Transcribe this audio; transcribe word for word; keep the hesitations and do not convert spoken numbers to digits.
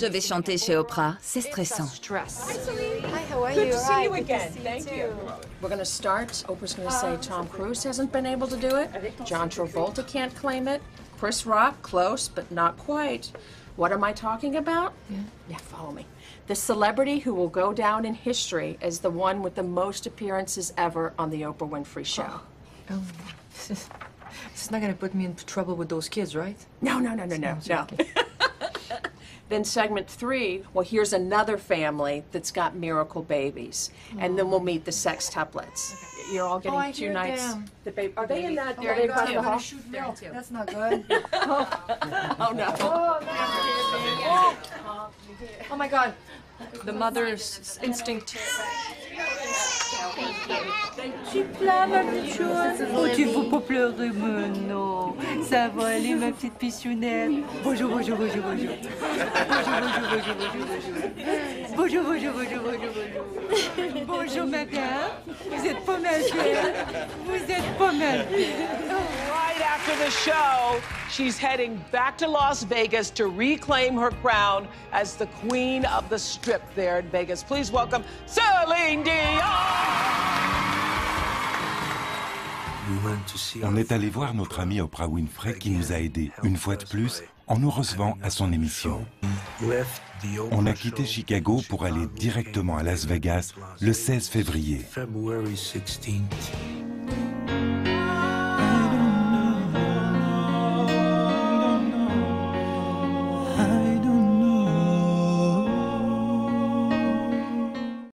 Je vais chanter chez Oprah. C'est stressant. Good to see you again. Thank you. We're going to start. Oprah's going to say Tom Cruise hasn't been able to do it. John Travolta can't claim it. Chris Rock, close, but not quite. What am I talking about? Yeah. Yeah, follow me. The celebrity who will go down in history as the one with the most appearances ever on the Oprah Winfrey Show. Oh, oh this, is, this is not going to put me in trouble with those kids, right? No, no, no, no, no, no. Then segment three, well, here's another family that's got miracle babies. Oh. And then we'll meet the sextuplets. Okay. You're all getting oh, two nights. Them. The baby. Are they in that? Oh, are they part of the hall? No, that's not good. Oh. Oh, no. Oh, no. Oh. Oh, my God. The mother's instinct. Tu pleures, ma petite chose. Oh, tu ne veux pas pleurer, mais non. Ça va aller, ma petite pichounette. Bonjour, bonjour, bonjour, bonjour. Bonjour, bonjour, bonjour, bonjour. Bonjour, bonjour, bonjour, bonjour. Bonjour, madame. Vous êtes pas mal belle. Vous êtes pas mal belle. Right after the show, she's heading back to Las Vegas to reclaim her crown as the queen of the strip there in Vegas. Please welcome Céline. On est allé voir notre amie Oprah Winfrey qui nous a aidés, une fois de plus, en nous recevant à son émission. On a quitté Chicago pour aller directement à Las Vegas le seize février.